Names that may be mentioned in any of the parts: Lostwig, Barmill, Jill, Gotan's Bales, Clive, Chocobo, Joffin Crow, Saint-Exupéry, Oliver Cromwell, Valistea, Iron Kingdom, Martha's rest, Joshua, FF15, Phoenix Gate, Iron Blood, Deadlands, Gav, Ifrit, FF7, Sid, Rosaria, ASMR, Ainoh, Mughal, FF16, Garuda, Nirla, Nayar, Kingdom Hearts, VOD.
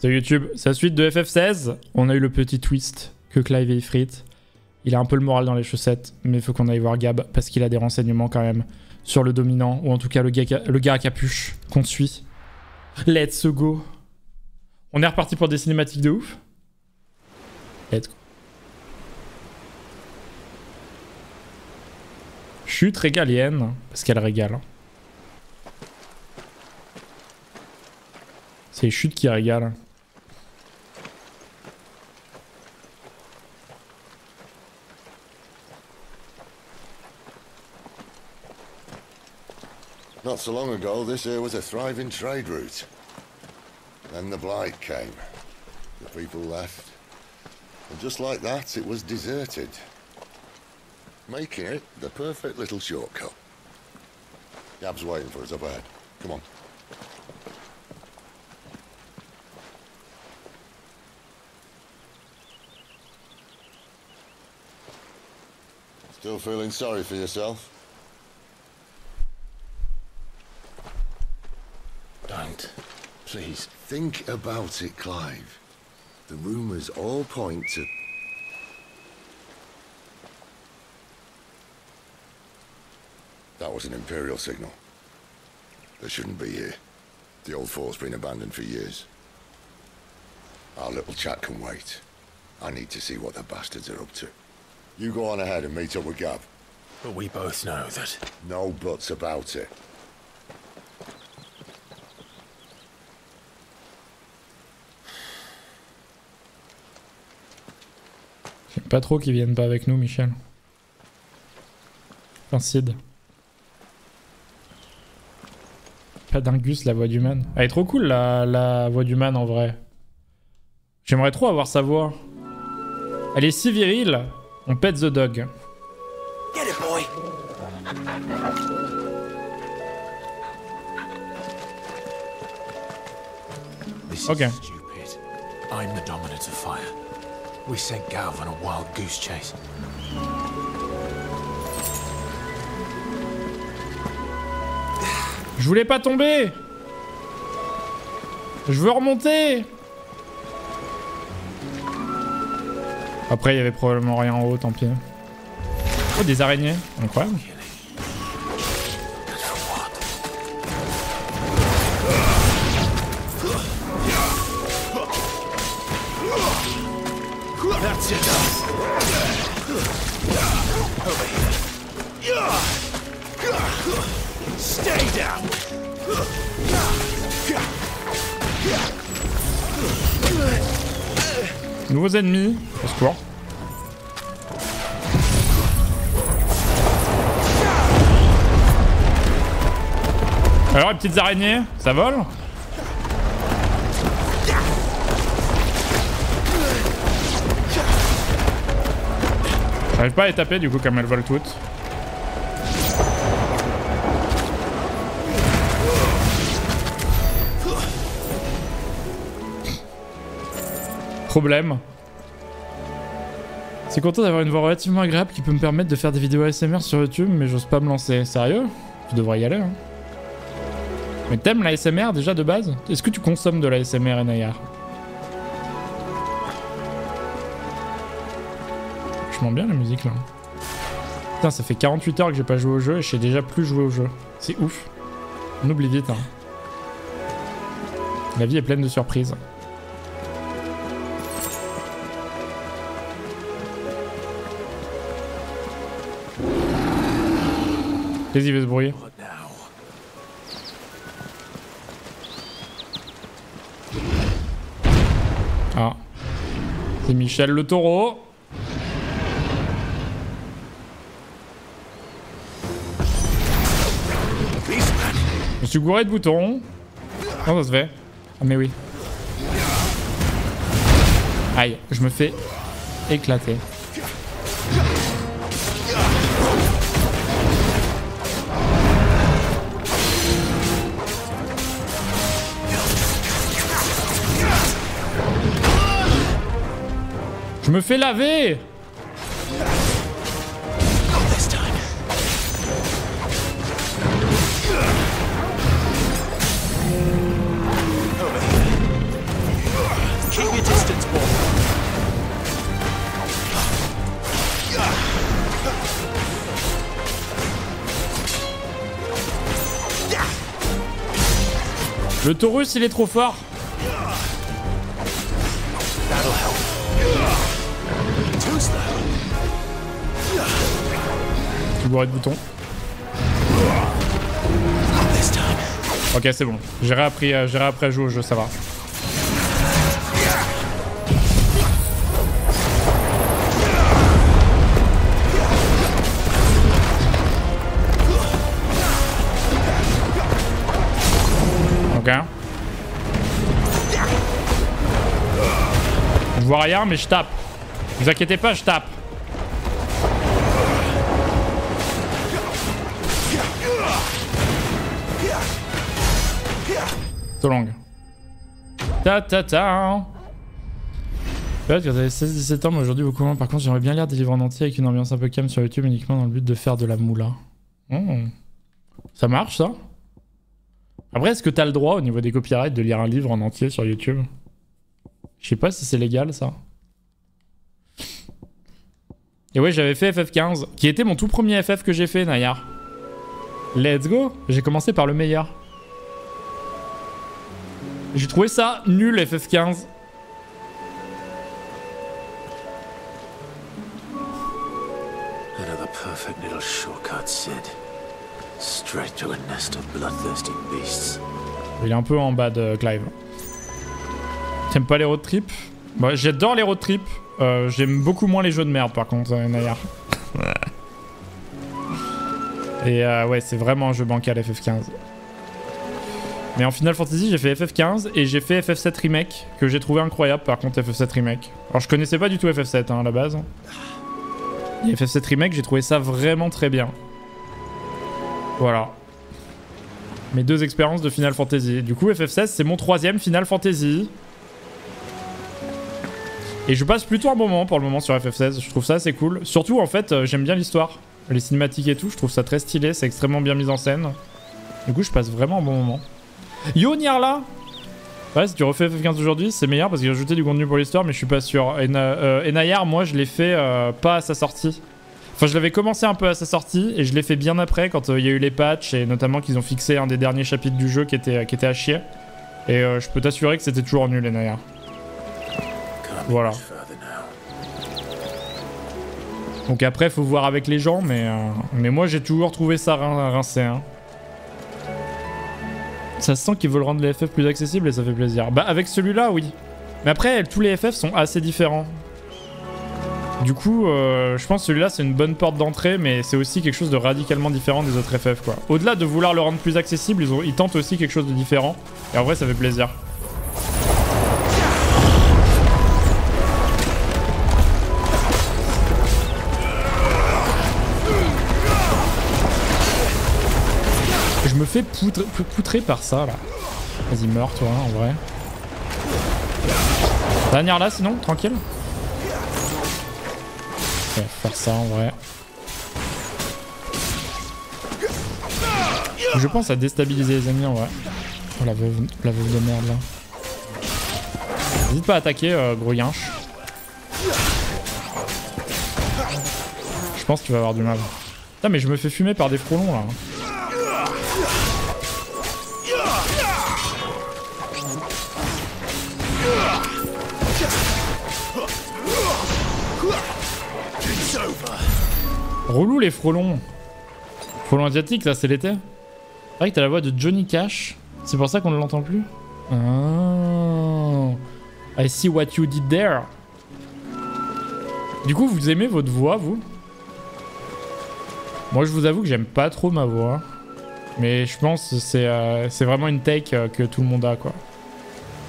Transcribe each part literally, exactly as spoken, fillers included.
Sur YouTube, sa suite de F F seize, on a eu le petit twist que Clive et Ifrit. Il a un peu le moral dans les chaussettes, mais il faut qu'on aille voir Gab parce qu'il a des renseignements quand même sur le dominant, ou en tout cas le gars, le gars à capuche qu'on suit. Let's go. On est reparti pour des cinématiques de ouf. Let's go. Chute régalienne, parce qu'elle régale. C'est les chutes qui régalent. Not so long ago, this here was a thriving trade route. Then the blight came. The people left. And just like that, it was deserted. Making it the perfect little shortcut. Gab's waiting for us up ahead. Come on. Still feeling sorry for yourself? Don't. Please. Think about it, Clive. The rumors all point to... That was an Imperial signal. They shouldn't be here. The old fort's been abandoned for years. Our little chat can wait. I need to see what the bastards are up to. You go on ahead and meet up with Gav. But we both know that... No buts about it. J'aime pas trop qu'ils viennent pas avec nous, Michel. Enfin, Sid. Pas d'Ingus, la voix du man. Elle est trop cool, la, la voix du man, en vrai. J'aimerais trop avoir sa voix. Elle est si virile. On pète the dog. Get it, boy. This okay. is stupid. I'm the dominant of fire. We sent Gav on a wild goose chase. Je voulais pas tomber. Je veux remonter. Après, il y avait probablement rien en haut, tant pis. Oh, des araignées. Incroyable. Stay down. Nouveaux ennemis. Au secours. Alors, les petites araignées, ça vole? J'arrive pas à les taper du coup, comme elles volent toutes. Problème. C'est content d'avoir une voix relativement agréable qui peut me permettre de faire des vidéos A S M R sur YouTube, mais j'ose pas me lancer. Sérieux? Tu devrais y aller, hein. Mais t'aimes l'A S M R déjà de base? Est-ce que tu consommes de l'A S M R, Nayar? Je m'en bien la musique là. Putain, ça fait quarante-huit heures que j'ai pas joué au jeu et je sais déjà plus jouer au jeu. C'est ouf. On oublie vite, hein. La vie est pleine de surprises. Qu'est-ce qu'il veut se brouiller? Ah, c'est Michel le taureau. Je suis gouré de boutons. Comment ça se fait? Ah mais oui. Aïe, je me fais éclater. Je me fais laver. Le Taurus, il est trop fort. Tu bourrais de boutons. Ok, c'est bon. J'ai réappris, euh, j'ai réappris à jouer au jeu, ça va. Ok. Je vois rien, mais je tape. Vous inquiétez pas, je tape. So long. Ta ta ta. Peut-être que vous avez seize dix-sept ans, mais aujourd'hui beaucoup moins. Par contre, j'aimerais bien lire des livres en entier avec une ambiance un peu calme sur YouTube, uniquement dans le but de faire de la moula. Oh. Ça marche, ça? Après, est-ce que t'as le droit au niveau des copyrights de lire un livre en entier sur YouTube? Je sais pas si c'est légal, ça. Et ouais, j'avais fait F F quinze, qui était mon tout premier F F que j'ai fait, Nayar. Let's go. J'ai commencé par le meilleur. J'ai trouvé ça nul, F F quinze. Another perfect little shortcut, Sid. Straight to a nest of bloodthirsty beasts. Il est un peu en bas de Clive. T'aimes pas les road trips? Bah, j'adore les road trips. Euh, J'aime beaucoup moins les jeux de merde, par contre, Nayar. Et euh, ouais, c'est vraiment un jeu bancal, F F quinze. Mais en Final Fantasy, j'ai fait F F quinze et j'ai fait F F sept Remake, que j'ai trouvé incroyable par contre, F F sept Remake. Alors je connaissais pas du tout F F sept hein, à la base. Et F F sept Remake, j'ai trouvé ça vraiment très bien. Voilà. Mes deux expériences de Final Fantasy. Du coup, F F seize, c'est mon troisième Final Fantasy. Et je passe plutôt un bon moment pour le moment sur F F seize, je trouve ça assez cool. Surtout en fait, euh, j'aime bien l'histoire. Les cinématiques et tout, je trouve ça très stylé, c'est extrêmement bien mis en scène. Du coup, je passe vraiment un bon moment. Yo Nirla. Ouais, si tu refais F F quinze aujourd'hui, c'est meilleur parce qu'il a ajouté du contenu pour l'histoire, mais je suis pas sûr. Et, euh, et Nayar, moi je l'ai fait euh, pas à sa sortie. Enfin, je l'avais commencé un peu à sa sortie et je l'ai fait bien après quand il euh, y a eu les patchs et notamment qu'ils ont fixé un des derniers chapitres du jeu qui était, qui était à chier. Et euh, je peux t'assurer que c'était toujours nul, et Nayar. Voilà. Donc après, faut voir avec les gens, mais, euh, mais moi j'ai toujours trouvé ça rin rincé. Hein. Ça se sent qu'ils veulent rendre les F F plus accessibles et ça fait plaisir. Bah avec celui-là, oui. Mais après, tous les F F sont assez différents. Du coup, euh, je pense que celui-là, c'est une bonne porte d'entrée, mais c'est aussi quelque chose de radicalement différent des autres F F, quoi. Au-delà de vouloir le rendre plus accessible, ils, ont, ils tentent aussi quelque chose de différent. Et en vrai, ça fait plaisir. Je me fais poutre, poutrer par ça là. Vas-y, meurs toi hein, en vrai. Dernière là sinon, tranquille. Ouais, faire ça en vrai. Je pense à déstabiliser les ennemis en vrai. Oh la veuve, la veuve de merde là. N'hésite pas à attaquer, euh, gros yinche. Je pense que tu vas avoir du mal. Putain, mais je me fais fumer par des frelons là. Relou les frelons. Frelons asiatiques, ça c'est l'été. C'est vrai que t'as la voix de Johnny Cash. C'est pour ça qu'on ne l'entend plus. Oh. I see what you did there. Du coup, vous aimez votre voix, vous? Moi, je vous avoue que j'aime pas trop ma voix. Mais je pense que c'est euh, c'est vraiment une take euh, que tout le monde a, quoi.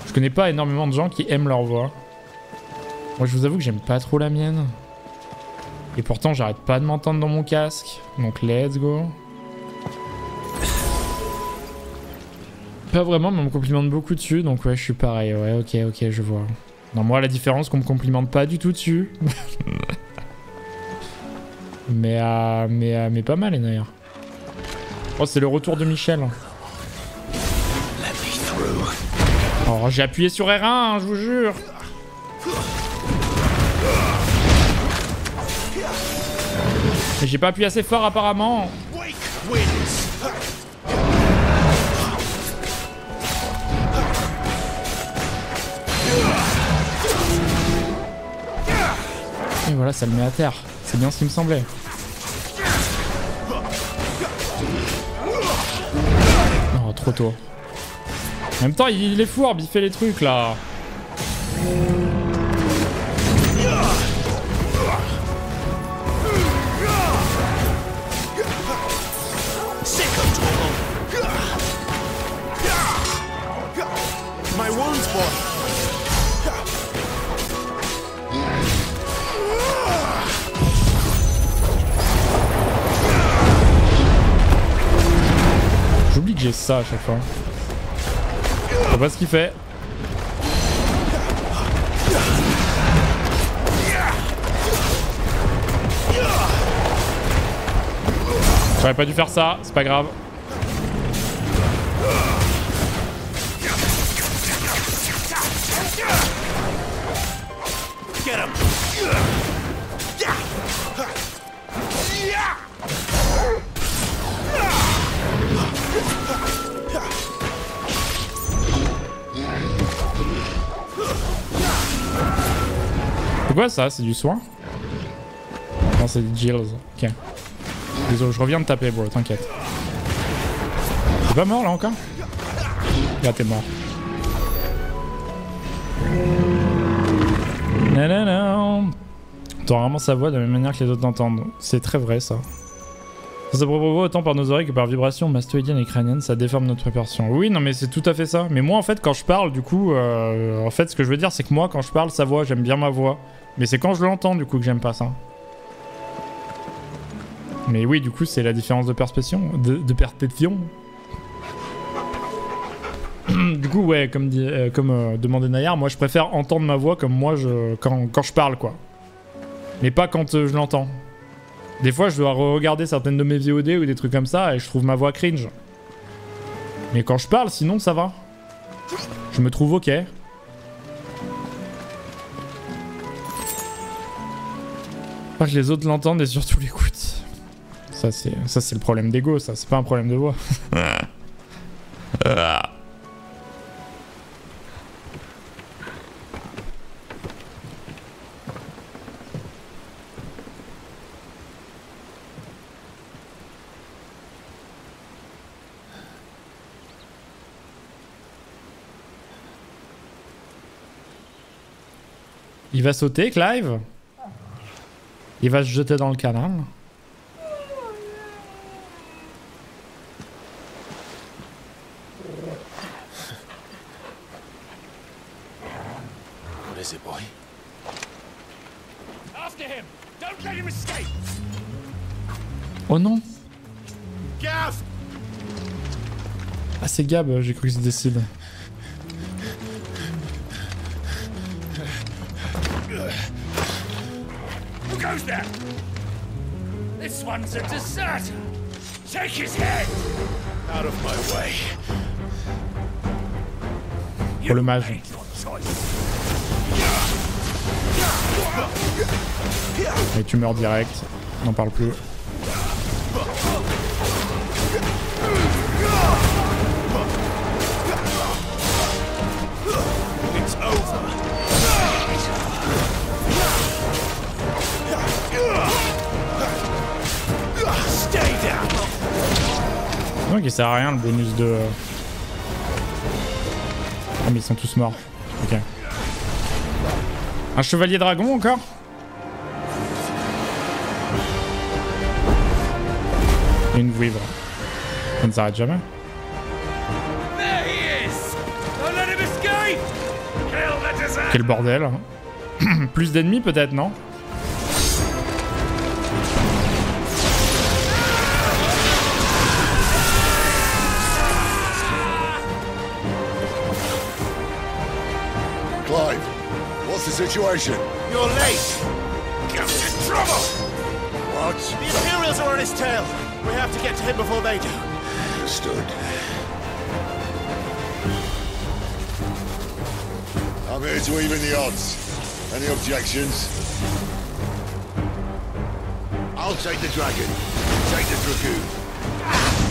Je connais pas énormément de gens qui aiment leur voix. Moi, je vous avoue que j'aime pas trop la mienne. Et pourtant, j'arrête pas de m'entendre dans mon casque. Donc, let's go. Pas vraiment, mais on me complimente beaucoup dessus. Donc, ouais, je suis pareil. Ouais, ok, ok, je vois. Non, moi, la différence, qu'on me complimente pas du tout dessus. mais, euh, mais, euh, mais pas mal, les nailleurs. Oh, c'est le retour de Michel. Oh, j'ai appuyé sur R un, hein, je vous jure. Mais j'ai pas appuyé assez fort apparemment. Et voilà, ça le met à terre. C'est bien ce qui me semblait. Oh, trop tôt. En même temps, il est fourbe, il fait les trucs là. J'oublie que j'ai ça à chaque fois. Je sais pas ce qu'il fait. J'aurais pas dû faire ça, c'est pas grave. C'est quoi ça? C'est du soin? Non, c'est des Jills. Ok. Désolé, je reviens de taper, bro, t'inquiète. T'es pas mort là encore? Là, t'es mort. Nanana. T'entends rarement sa voix de la même manière que les autres l'entendent. C'est très vrai ça. Ça se propose autant par nos oreilles que par vibration mastoïdienne et crânienne, ça déforme notre perception. Oui, non mais c'est tout à fait ça. Mais moi en fait quand je parle du coup, euh, en fait ce que je veux dire c'est que moi quand je parle sa voix, j'aime bien ma voix. Mais c'est quand je l'entends du coup que j'aime pas ça. Mais oui du coup c'est la différence de perception, de, de perception. Du coup ouais comme, dit, euh, comme euh, demandait Nayar, moi je préfère entendre ma voix comme moi je, quand, quand je parle quoi. Mais pas quand euh, je l'entends. Des fois, je dois re-regarder certaines de mes V O D ou des trucs comme ça et je trouve ma voix cringe. Mais quand je parle, sinon, ça va. Je me trouve ok. Pas que les autres l'entendent et surtout l'écoutent. Ça, c'est ça, c'est le problème d'ego, ça. C'est pas un problème de voix. Il va sauter, Clive. Il va se jeter dans le canal. What is it, boy? After him. Don't let him escape. Oh non. Gav. Ah c'est Gab, j'ai cru que c'était décide. This one's a deserter. Take his head out of my way. Pour le mage. Et tu meurs direct. N'en parle plus. It's over. Donc il sert à rien le bonus de... Ah mais ils sont tous morts. Ok. Un chevalier dragon encore? Et une vouivre. Ça ne s'arrête jamais. Quel bordel. Plus d'ennemis peut-être, non? Clive, what's the situation? You're late! Gav's in trouble! What? The Imperials are on his tail! We have to get to him before they do. Understood. I'm here to even the odds. Any objections? I'll take the dragon. Take the dragoon. Ah!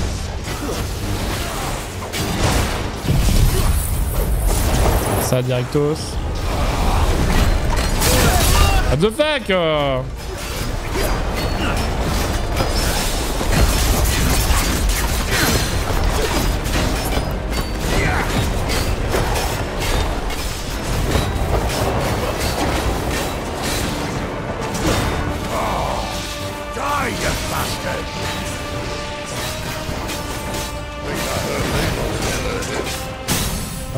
Ça, directos. What the fuck? uh...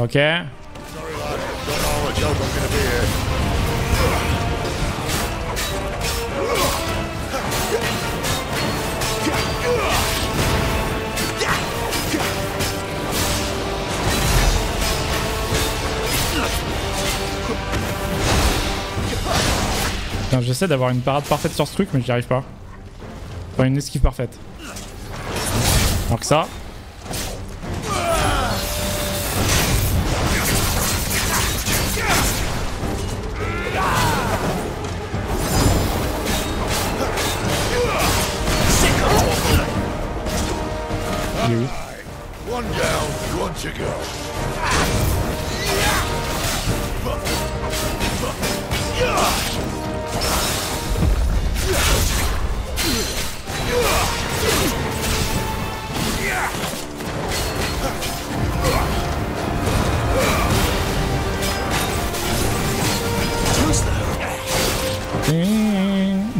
Ok. Putain, j'essaie d'avoir une parade parfaite sur ce truc, mais j'y arrive pas. Enfin, une esquive parfaite. Alors que ça...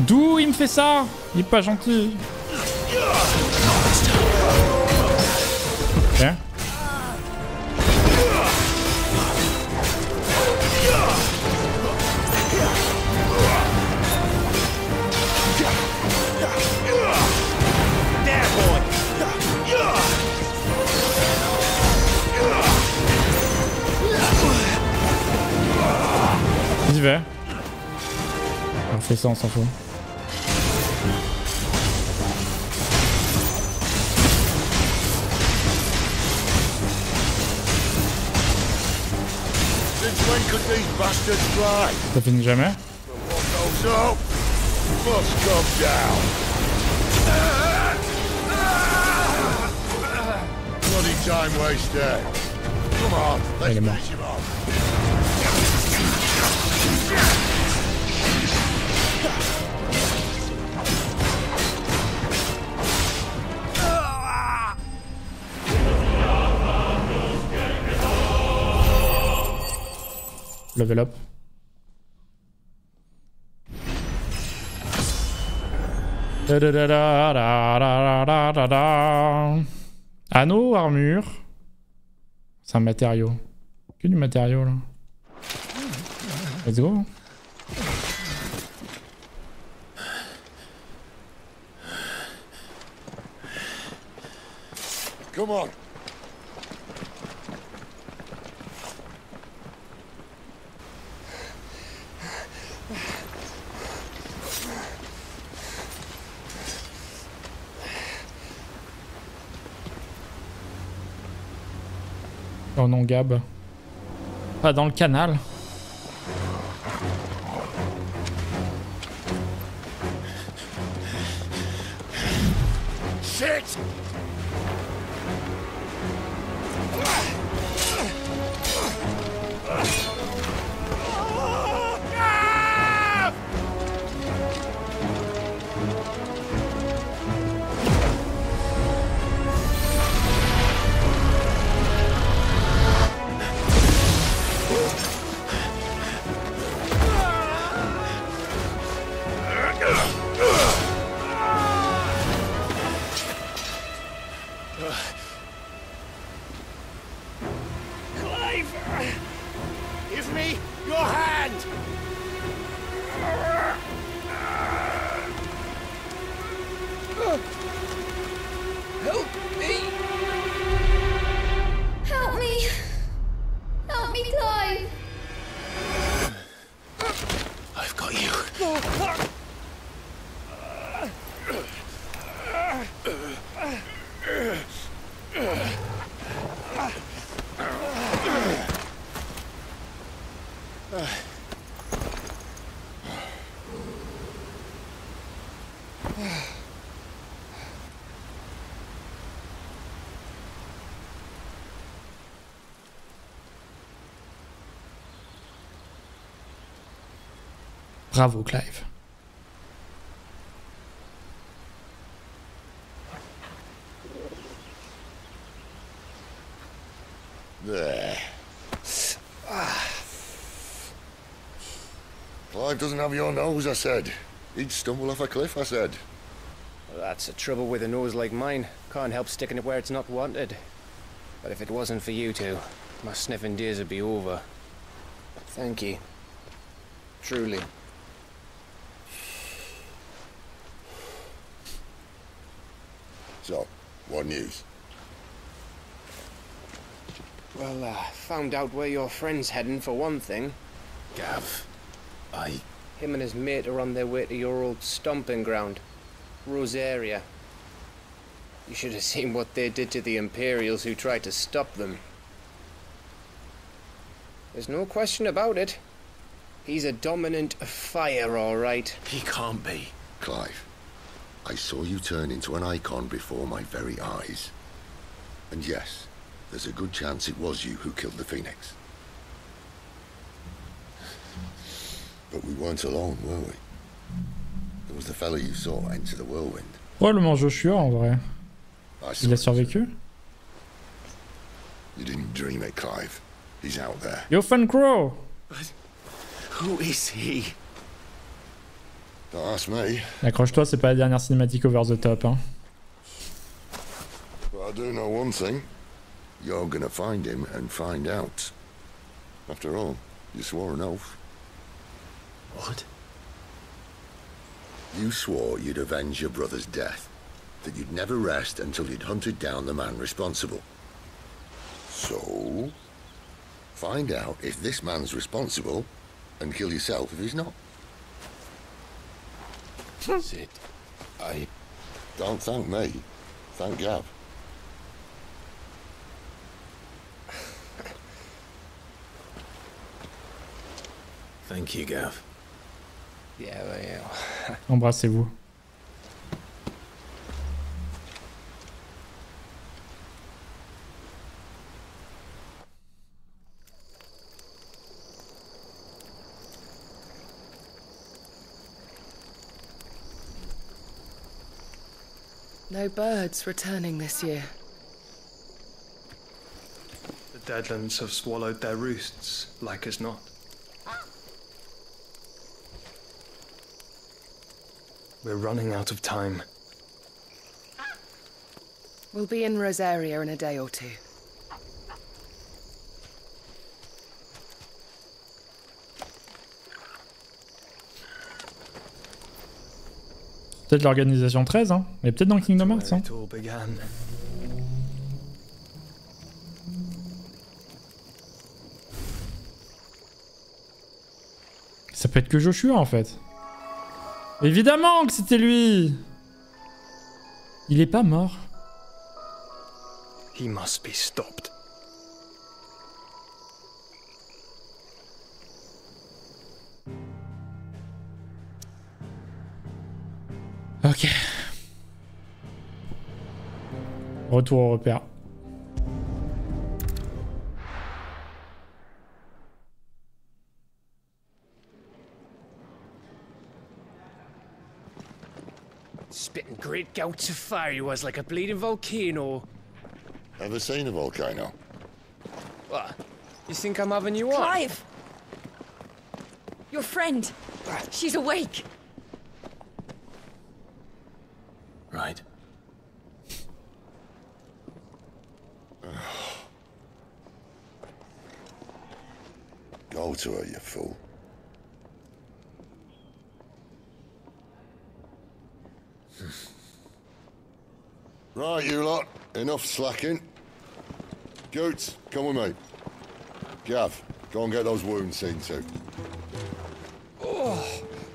D'où il me fait ça? Il est pas gentil. Okay. J'y vais. On fait ça, on s'en fout. Ça finit jamais. Il est mort. Level up. Anneau, armure. C'est un matériau. Que du matériau là. Let's go. Come on. Oh non, Gab. Pas dans le canal. Shit. Bravo, Clive. Ah. Clive doesn't have your nose, I said. He'd stumble off a cliff, I said. Well, that's the trouble with a nose like mine. Can't help sticking it where it's not wanted. But if it wasn't for you two, my sniffing days would be over. Thank you. Truly. So, what news? Well, uh, found out where your friend's heading, for one thing. Gav, I... Him and his mate are on their way to your old stomping ground, Rosaria. You should have seen what they did to the Imperials who tried to stop them. There's no question about it. He's a dominant fire, all right. He can't be. Clive, I saw you turn into an icon before my very eyes. And yes, there's a good chance it was you who killed the Phoenix. But we weren't alone, were we? There was the fellow you saw enter the whirlwind. Probablement Joshua, en vrai. Il a survécu? You didn't dream it, Clive. He's out there. Joffin Crow! Who is he? Don't ask me. Accroche-toi, c'est pas la dernière cinématique over the top, hein. But I do know one thing. You're gonna find him and find out. After all, you swore an oath. What? You swore you'd avenge your brother's death. That you'd never rest until you'd hunted down the man responsible. So? Find out if this man's responsible, and kill yourself if he's not. Sid, I... Don't thank me. Thank Gav. Thank you, Gav. Yeah, yeah. Embrassez-vous. No birds returning this year. The Deadlands have swallowed their roosts, like as not. We're running out of time. We'll be in Rosaria in a day or two. Peut-être l'organisation treize, hein, mais peut-être dans Kingdom Hearts, hein. Ça peut être que Joshua, en fait. Évidemment que c'était lui. Il est pas mort. He must be stopped. Ok. Retour au repère. Spitting great gouts of fire he was, like a bleeding volcano. Ever seen a volcano? What? You think I'm having you on? Clive! Your friend! She's awake! Right. Go to her, you fool. Right, you lot. Enough slacking. Goots, come with me. Gav, go and get those wounds seen to. Oh,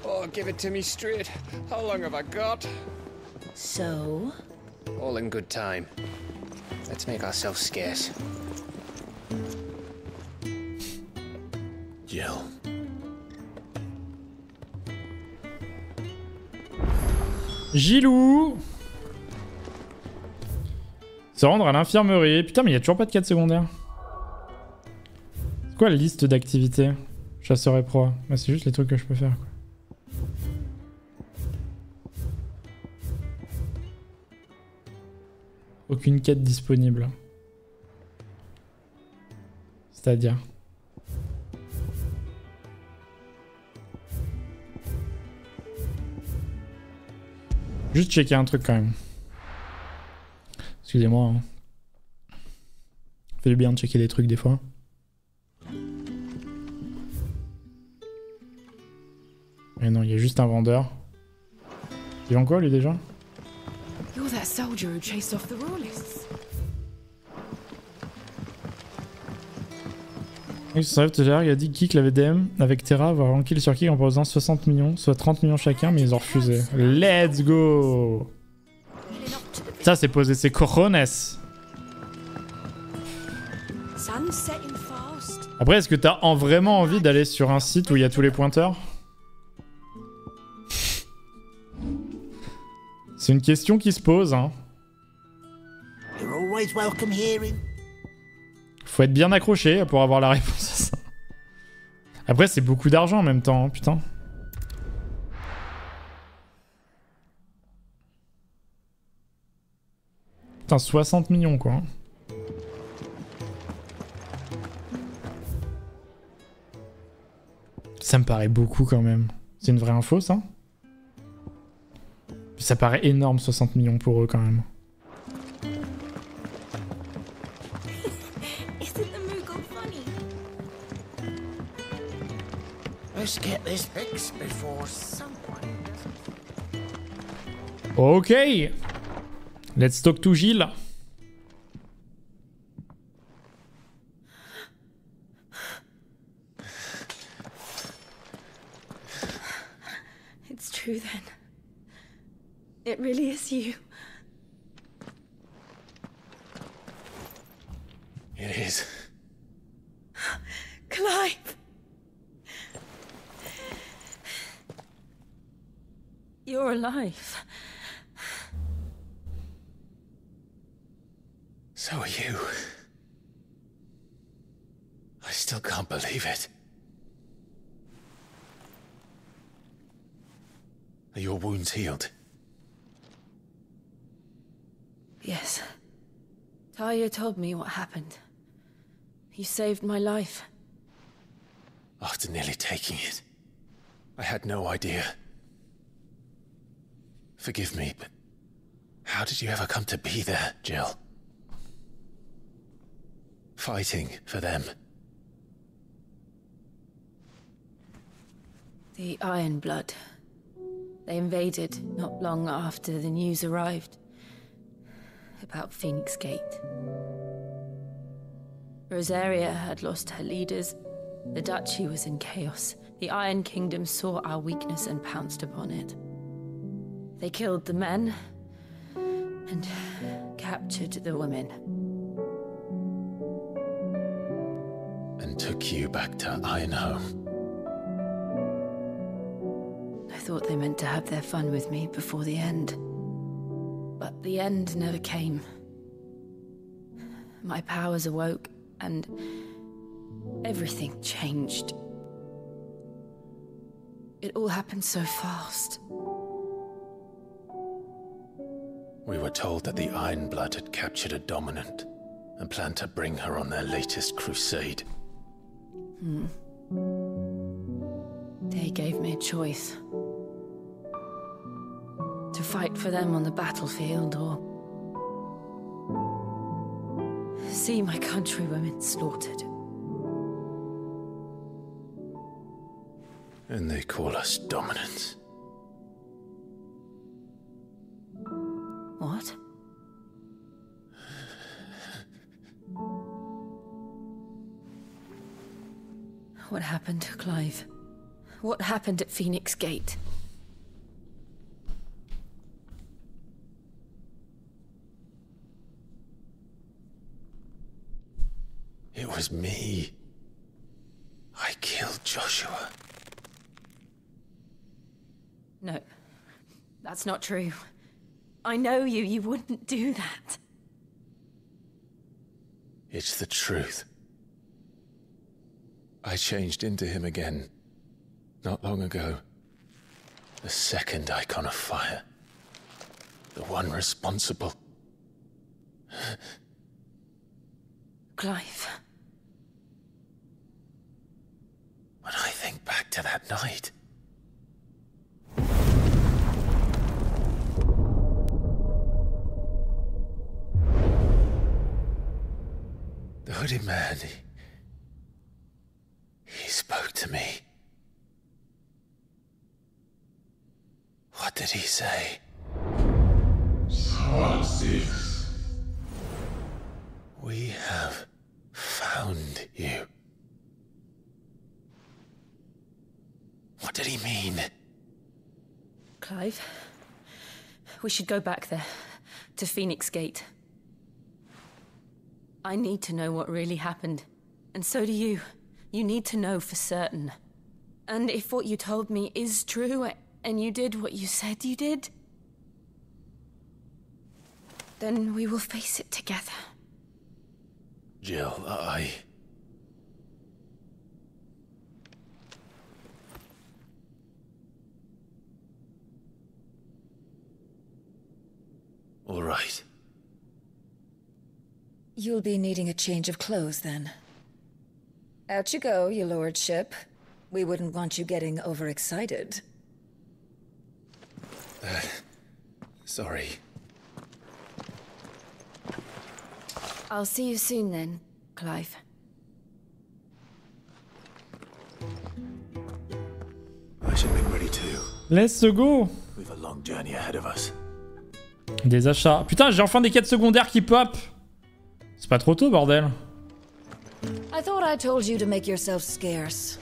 oh, give it to me straight. How long have I got? So? All in good time. Let's make ourselves scarce. Jill. Gilou! Se rendre à l'infirmerie. Putain, mais il n'y a toujours pas de quête secondaire. C'est quoi la liste d'activités? Chasseur et proie. Moi, c'est juste les trucs que je peux faire, quoi. Aucune quête disponible. C'est-à-dire... Juste checker un truc quand même. Excusez-moi. Hein. Ça fait du bien de checker des trucs des fois. Mais non, il y a juste un vendeur. Il vend quoi lui déjà? You're that soldier who chased off the royalists. Il a dit Kik l'avait D M avec Terra, avoir un kill sur Kik en proposant soixante millions, soit trente millions chacun, mais ils ont refusé. Let's go! Ça, c'est poser ses corones! Après, est-ce que t'as en vraiment envie d'aller sur un site où il y a tous les pointeurs? C'est une question qui se pose, hein. Faut être bien accroché pour avoir la réponse à ça. Après, c'est beaucoup d'argent en même temps, hein, putain. Putain, soixante millions, quoi. Ça me paraît beaucoup, quand même. C'est une vraie info, ça? Ça paraît énorme, soixante millions pour eux, quand même. Ok, let's talk to Jill. It's true then. It really is you. It is. Clive. You're alive. So are you. I still can't believe it. Are your wounds healed? Yes. Taya told me what happened. You saved my life. After nearly taking it, I had no idea. Forgive me, but how did you ever come to be there, Jill? Fighting for them. The Iron Blood. They invaded not long after the news arrived about Phoenix Gate. Rosaria had lost her leaders. The duchy was in chaos. The Iron Kingdom saw our weakness and pounced upon it. They killed the men and captured the women. And took you back to Ainoh. I thought they meant to have their fun with me before the end. But the end never came. My powers awoke and everything changed. It all happened so fast. We were told that the Iron Blood had captured a dominant and planned to bring her on their latest crusade. Hmm. They gave me a choice. To fight for them on the battlefield or see my countrywomen slaughtered. And they call us dominants. What? What happened to Clive? What happened at Phoenix Gate? It was me. I killed Joshua. No, that's not true. I know you, you wouldn't do that. It's the truth. I changed into him again, not long ago. The second icon of fire. The one responsible Clive. When I think back to that night... The hooded man, he, he spoke to me. What did he say? Six. We have found you. What did he mean? Clive, we should go back there, to Phoenix Gate. I need to know what really happened, and so do you. You need to know for certain. And if what you told me is true, and you did what you said you did, then we will face it together. Jill, I... All right. You'll be needing a change of clothes, then. Out you go, your lordship. We wouldn't want you getting overexcited. Uh, sorry. I'll see you soon, then, Clive. I should be ready too. Let's go. We've a long journey ahead of us. Des achats. Putain, j'ai enfin des quêtes secondaires qui pop. C'est pas trop tôt, bordel. I thought I told you to make yourself scarce.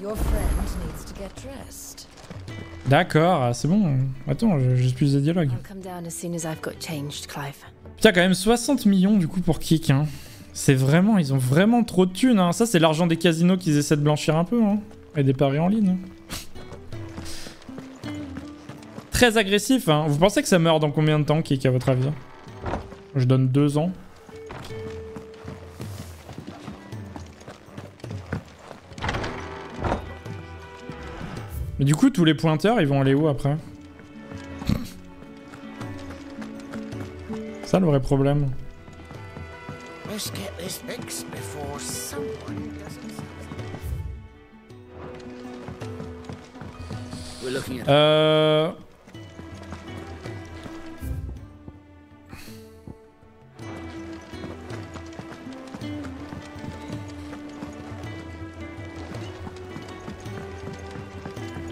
Your friend needs to get dressed. D'accord, c'est bon. Attends, j'ai plus des dialogues. Putain, quand même soixante millions du coup pour Kick. Hein. C'est vraiment, ils ont vraiment trop de thunes. Hein. Ça, c'est l'argent des casinos qu'ils essaient de blanchir un peu. Hein. Et des paris en ligne. Très agressif. Hein. Vous pensez que ça meurt dans combien de temps, Kick, à votre avis? Je donne deux ans. Mais du coup, tous les pointeurs, ils vont aller où après? Ça, le vrai problème. Euh...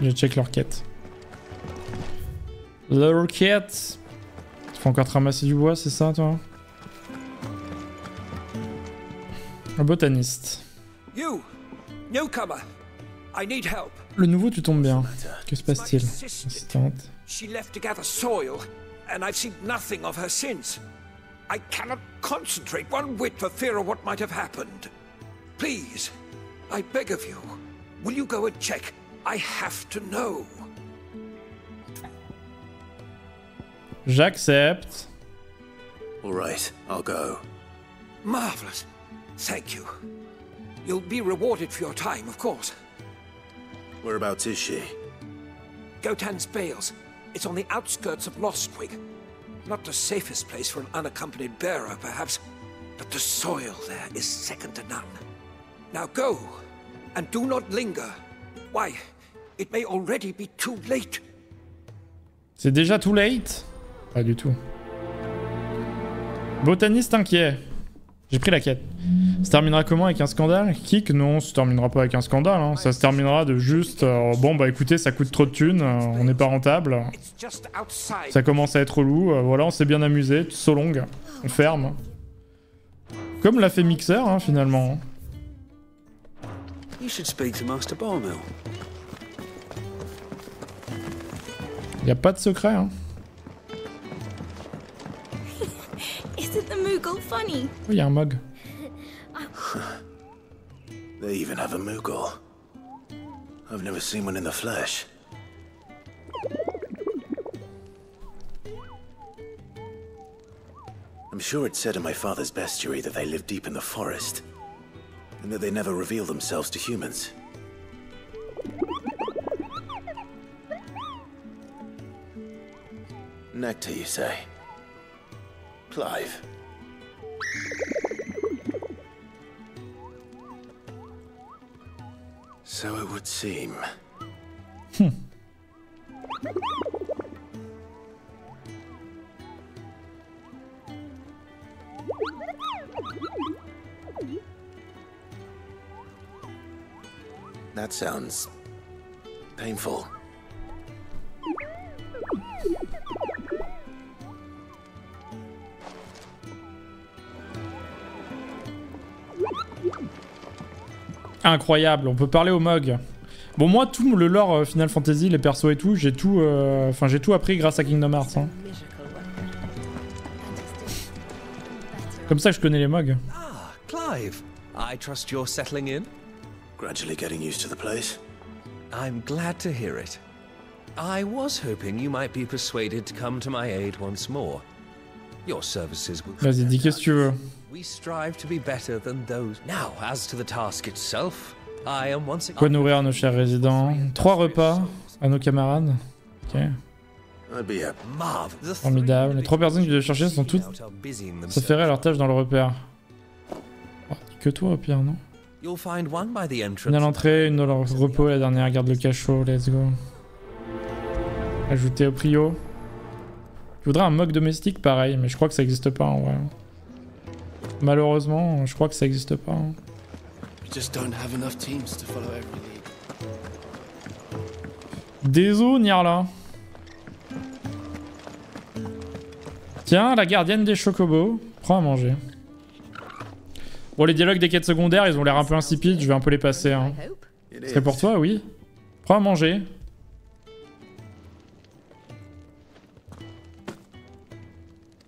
Je check leur quête. Leur quête. Tu faut encore te ramasser du bois, c'est ça, toi? Un botaniste. You, newcomer. I need help. Le nouveau, tu tombes bien. Que se passe-t-il? Assistante. She left to gather soil, and I've seen nothing of her since. I cannot concentrate one whit for fear of what might have happened. Please, I beg of you, will you go and check? I have to know. J'accepte. All right, I'll go. Marvelous. Thank you. You'll be rewarded for your time, of course. Whereabouts is she? Gotan's Bales. It's on the outskirts of Lostwig. Not the safest place for an unaccompanied bearer, perhaps, but the soil there is second to none. Now go, and do not linger. Why? It may already be too late. C'est déjà too late? Pas du tout. Botaniste inquiet. J'ai pris la quête. Ça terminera comment, avec un scandale? Kick? Non, ça se terminera pas avec un scandale. Hein. Ça se terminera de juste... Euh, bon bah écoutez, ça coûte trop de thunes, euh, on n'est pas rentable. Ça commence à être relou, euh, voilà, on s'est bien amusé. So long. On ferme. Comme l'a fait Mixer, hein, finalement. You should speak to Master Barmill. Y a pas de secret, hein. Isn't the Mughal funny? Oui, y a un mug. They even have a Mughal. I've never seen one in the flesh. I'm sure it said in my father's bestiary that they live deep in the forest. And that they never reveal themselves to humans. Nectar, you say? Clive, So it would seem. Hmm. That sounds painful. Incroyable, on peut parler au Mog. Bon, moi, tout le lore Final Fantasy, les persos et tout, j'ai tout, euh, enfin, j'ai tout appris grâce à Kingdom Hearts. Hein. Comme ça, je connais les Mog. Ah, Clive, I trust you're settling in. Gradually getting used to the place. I'm glad to hear it. I was hoping you might be persuaded to come to my aid once more. Your services will. Vas-y, dis qu'est-ce que tu veux. We strive to be better than those. Now, as to the task itself, I am once again. Quoi nourrir à nos chers résidents? Trois repas à nos camarades. Ok. Formidable. Les trois personnes que je vais chercher sont toutes s'affairées à leur tâche dans le repère. Oh, que toi au pire, non? Une à l'entrée, une dans leur repos, la dernière garde le cachot. Let's go. Ajouter au prio. Je voudrais un mock domestique pareil, mais je crois que ça existe pas en vrai. Malheureusement, je crois que ça existe pas. Hein. Désolé, Nirla. Tiens, la gardienne des Chocobos. Prends à manger. Bon, les dialogues des quêtes secondaires, ils ont l'air un peu insipides. Je vais un peu les passer. Hein. C'est pour toi, oui. Prends à manger.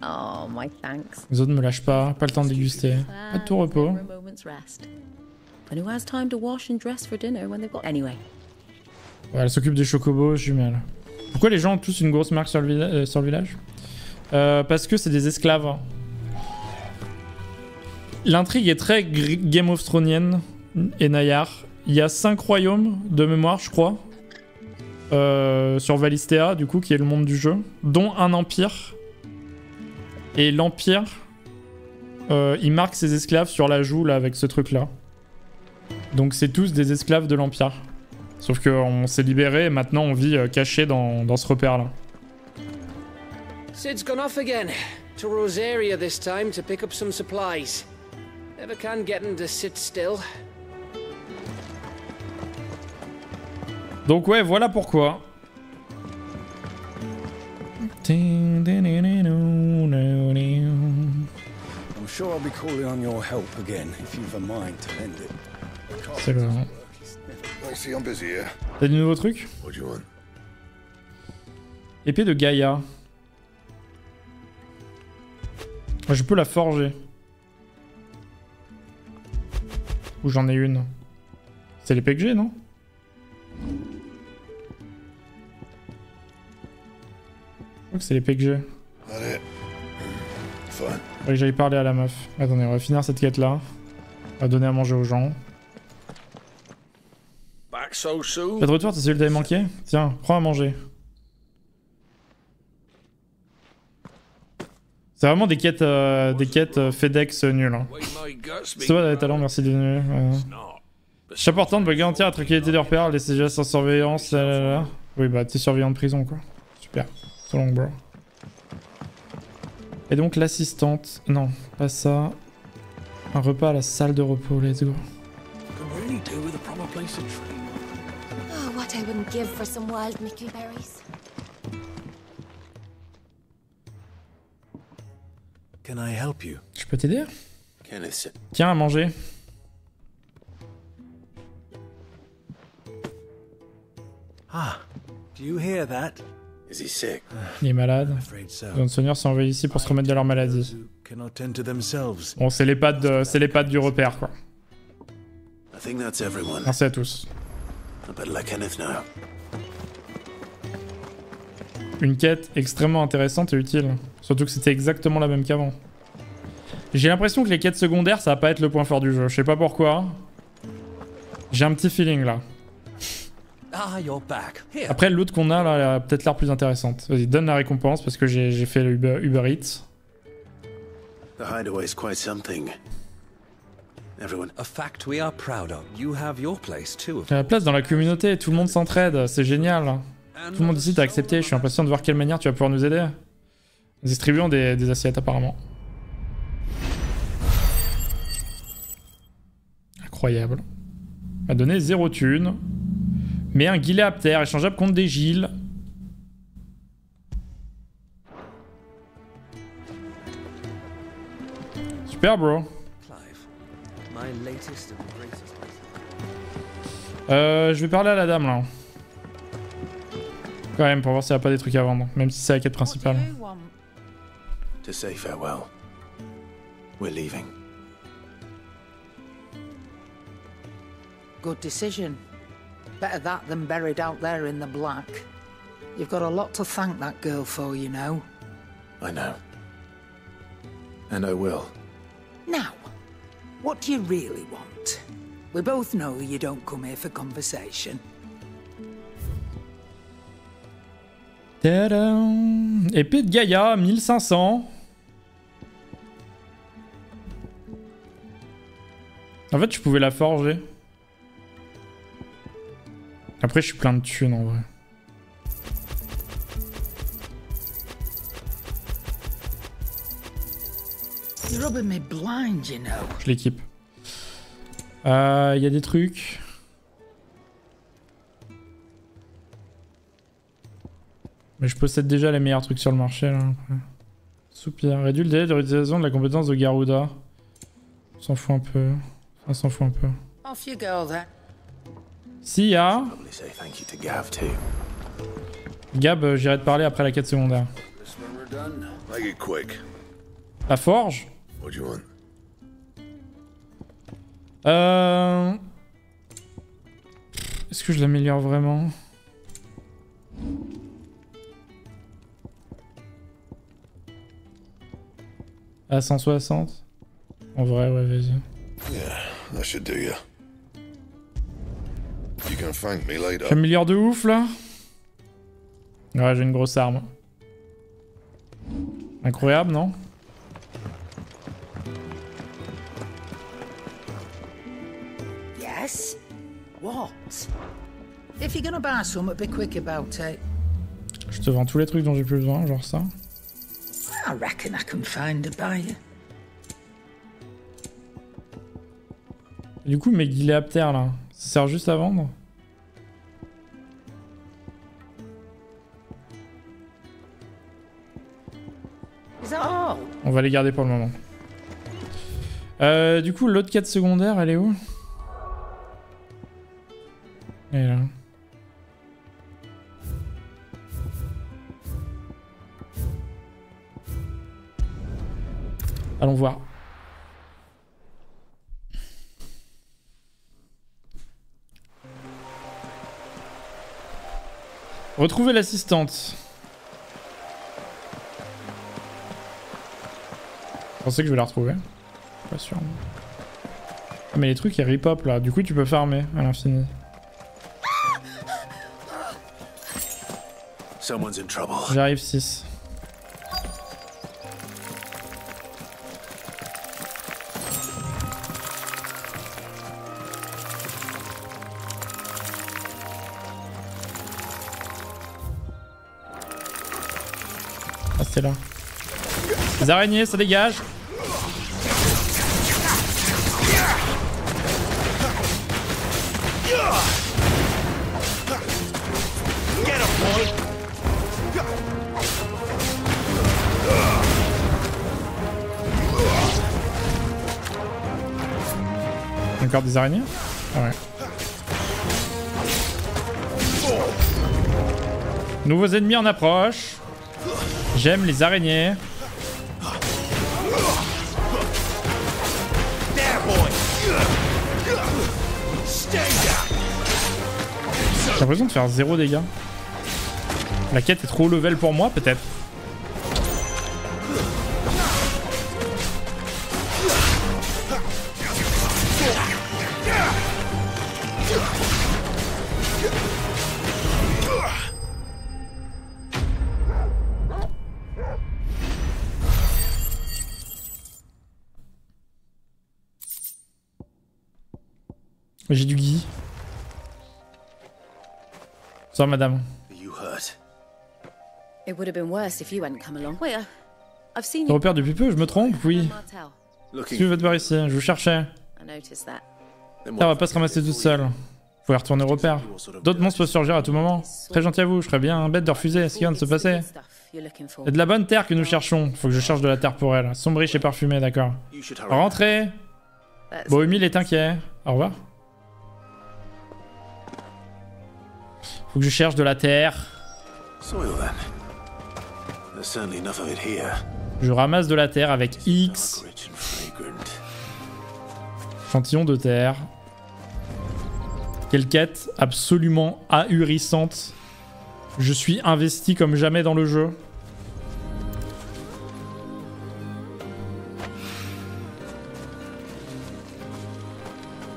Oh, my thanks. Les autres ne me lâchent pas, pas le temps de déguster. Pas de tout repos. Ouais, elle s'occupe des chocobos jumelles. Pourquoi les gens ont tous une grosse marque sur le, vi euh, sur le village? euh, Parce que c'est des esclaves. L'intrigue est très Game of Thronesienne et Nayar. Il y a cinq royaumes de mémoire, je crois. Euh, sur Valistea, du coup, qui est le monde du jeu. Dont un empire. Et l'Empire, euh, il marque ses esclaves sur la joue, là, avec ce truc-là. Donc c'est tous des esclaves de l'Empire. Sauf qu'on s'est libéré et maintenant on vit euh, caché dans, dans ce repère-là. Sid's gone off again. To Rosaria this time to pick up some supplies. Never can get him to sit still. Donc ouais, voilà pourquoi. C'est le... T'as du nouveau truc? Épée de Gaia. Je peux la forger. Ou j'en ai une. C'est l'épée que j'ai, non? C'est les P G. Allez. Faudrait que j'aille parler à la meuf. Attendez, on va finir cette quête là. On va donner à manger aux gens. So pas de retour, t'as celui que t'avais manqué? Tiens, prends à manger. C'est vraiment des quêtes, euh, des quêtes euh, FedEx nulles. Hein. C'est toi les talents, merci de venir. Chaque portant peut garantir la tranquillité de repères, les C G sans surveillance. Là, là, là. Oui, bah t'es surveillant de prison quoi. Super. So long, bro. Et donc l'assistante, non, pas ça. Un repas à la salle de repos, let's go. Je peux t'aider? Tiens, à manger. Ah, do you hear that? Il est malade. Les enseignants sont envoyés ici pour se remettre de leur maladie. Bon, c'est les pattes, de, c'est les pattes du repère, quoi. Merci à tous. Une quête extrêmement intéressante et utile. Surtout que c'était exactement la même qu'avant. J'ai l'impression que les quêtes secondaires, ça va pas être le point fort du jeu. Je sais pas pourquoi. J'ai un petit feeling, là. Après, l'autre qu'on a, là, elle a peut-être l'air plus intéressante. Vas-y, donne la récompense, parce que j'ai fait Uber, Uber Eats. everyone. A fact we are proud of. You have your place too. Il y a la place dans la communauté, tout le monde s'entraide, c'est génial. Tout le monde ici t'a accepté, je suis impatient de voir quelle manière tu vas pouvoir nous aider. Distribuons des, des assiettes apparemment. Incroyable. On m'a donné zéro thune. Mais un gilet à terre, échangeable contre des gilets. Super bro. Euh, je vais parler à la dame là. Quand même, pour voir si elle a pas des trucs à vendre, même si c'est la quête principale. To say farewell. We're leaving. Good decision. Better that than buried out there in the black. You've got a lot to thank that girl for, you know. I know. And I will. Now, what do you really want? We both know you don't come here for conversation. Tadam! Épée de Gaia, mille cinq cents. En fait, je pouvais la forger. Après, je suis plein de thunes en vrai. Je l'équipe. Il euh, y a des trucs. Mais je possède déjà les meilleurs trucs sur le marché là. Soupir. Réduit le délai de réutilisation de la compétence de Garuda. On s'en fout un peu. On s'en fout un peu. Off you go, then. Si y'a... Gab, j'irai te parler après la quête secondaire. La forge ? Euh... Est-ce que je l'améliore vraiment ? À cent soixante ? En vrai, ouais, vas-y. Yeah, that should do ya. J'améliore de ouf là. Ouais, j'ai une grosse arme. Incroyable, non? Yes. What? If you're gonna buy some, be quick about it. Je te vends tous les trucs dont j'ai plus besoin, genre ça. I reckon I can find a buyer. Du coup, mes guilets à terre là. Ça sert juste à vendre. On va les garder pour le moment. Euh, du coup, l'autre quête secondaire, elle est où? Elle est là. Allons voir. Retrouvez l'assistante. Je pensais que je vais la retrouver. Pas sûr. Ah, mais les trucs ils ripop là. Du coup tu peux farmer à l'infini. J'arrive six. Là. Les araignées, ça dégage. Encore des araignées? Ah ouais. Nouveaux ennemis en approche. J'aime les araignées. J'ai l'impression de faire zéro dégâts. La quête est trop level pour moi, peut-être. J'ai du Guy. Bonsoir, madame. Tu repères depuis peu, je me trompe? Oui. Si vous êtes par ici, je vous cherchais. Ça va pas se ramasser toute seule. Vous pouvez retourner au repère. D'autres monstres peuvent surgir à tout moment. Très gentil à vous, je serais bien bête de refuser ce qui vient de se passer. C'est de la bonne terre que nous cherchons. Faut que je cherche de la terre pour elle. Sombre, riche et parfumée, d'accord. Rentrez. Bon, Humil est inquiet. Au revoir. Faut que je cherche de la terre. Je ramasse de la terre avec X. Chantillon de terre. Quelle quête absolument ahurissante. Je suis investi comme jamais dans le jeu.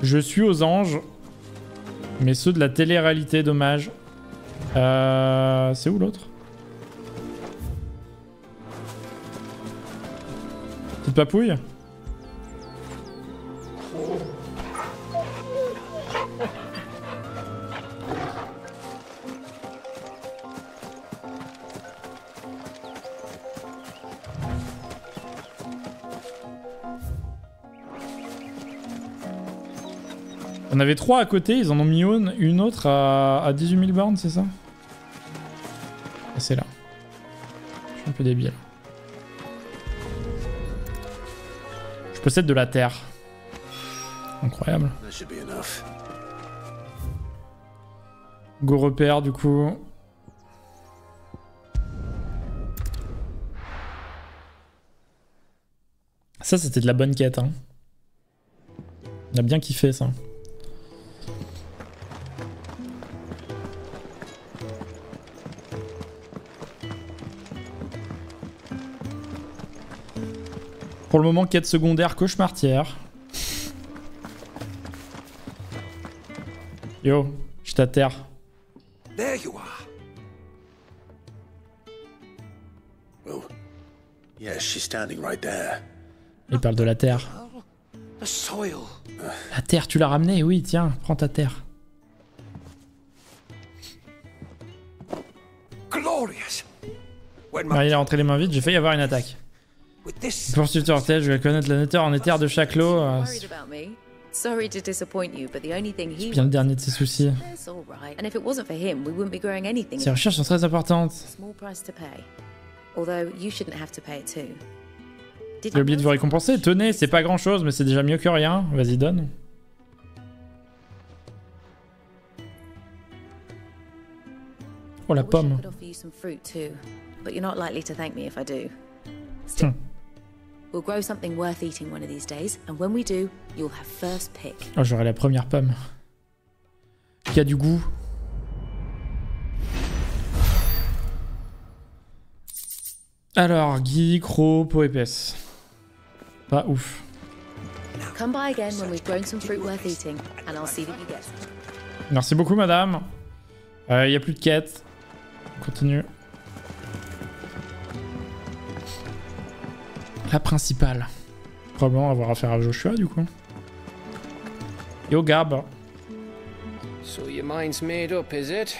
Je suis aux anges. Mais ceux de la télé-réalité, dommage. Euh, c'est où l'autre? Petite papouille. On avait trois à côté, ils en ont mis une, une autre à, à dix-huit mille bornes, c'est ça? Et c'est là. Je suis un peu débile. Je possède de la terre. Incroyable. Go repère du coup. Ça c'était de la bonne quête. Hein. On a bien kiffé ça. Pour le moment, quête secondaire cauchemartière. Yo, je suis à terre. There you are. Oh. Yeah, she's standing right there. Il parle de la terre. The soil. La terre, tu l'as ramenée, oui, tiens, prends ta terre. Glorious. Ah, il est rentré les mains vides, j'ai failli avoir une attaque. Poursuiveur terre, je vais connaître la nature en éther de chaque lot. Euh, c'est bien le dernier de ses soucis. Ses recherches sont très importantes. J'ai oublié de vous récompenser. Tenez, c'est pas grand chose, mais c'est déjà mieux que rien. Vas-y, donne. Oh, la pomme. Hum. Oh, j'aurai la première pomme. Qui a du goût. Alors, Guy, Crow, peau épaisse. Pas ouf. Merci beaucoup, madame. Il euh, n'y a plus de quête. On continue. La principale. Probablement avoir affaire à Joshua du coup. Yo Gab. So your mind's made up, is it?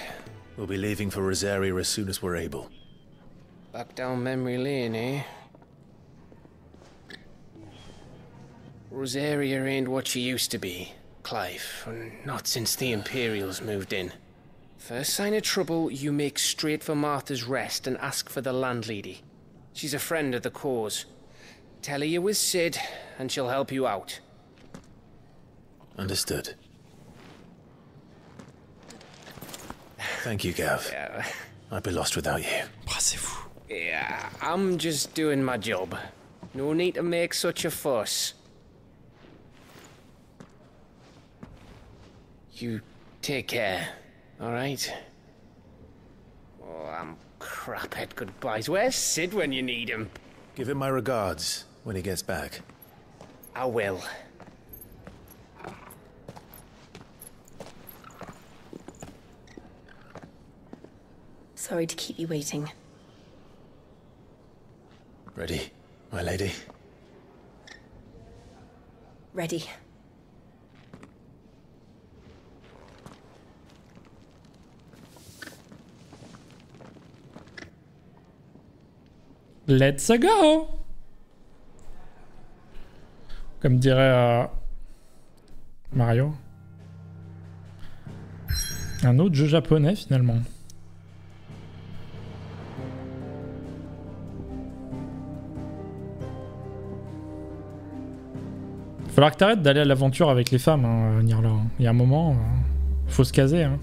We'll be leaving for Rosaria as soon as we're able. Back down memory lane, eh? Rosaria ain't what she used to be, Clive, and not since the Imperials moved in. First sign of trouble, you make straight for Martha's Rest and ask for the landlady. She's a friend of the cause. Tell her you with Sid, and she'll help you out. Understood. Thank you, Gav. Yeah. I'd be lost without you. Embrassez-vous. Yeah, I'm just doing my job. No need to make such a fuss. You take care, all right? Oh, I'm crap at goodbyes. Where's Sid when you need him? Give him my regards. When he gets back. I will. Sorry to keep you waiting. Ready, my lady? Ready. Let's go! Comme dirait euh, Mario. Un autre jeu japonais finalement. Il va falloir que t'arrêtes d'aller à l'aventure avec les femmes, hein, Nirla. Il y a un moment, euh, faut se caser. Hein.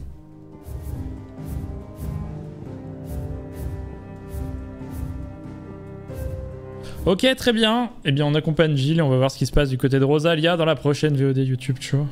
Ok, très bien. Eh bien, on accompagne Jill et on va voir ce qui se passe du côté de Rosalia dans la prochaine V O D YouTube, tu vois.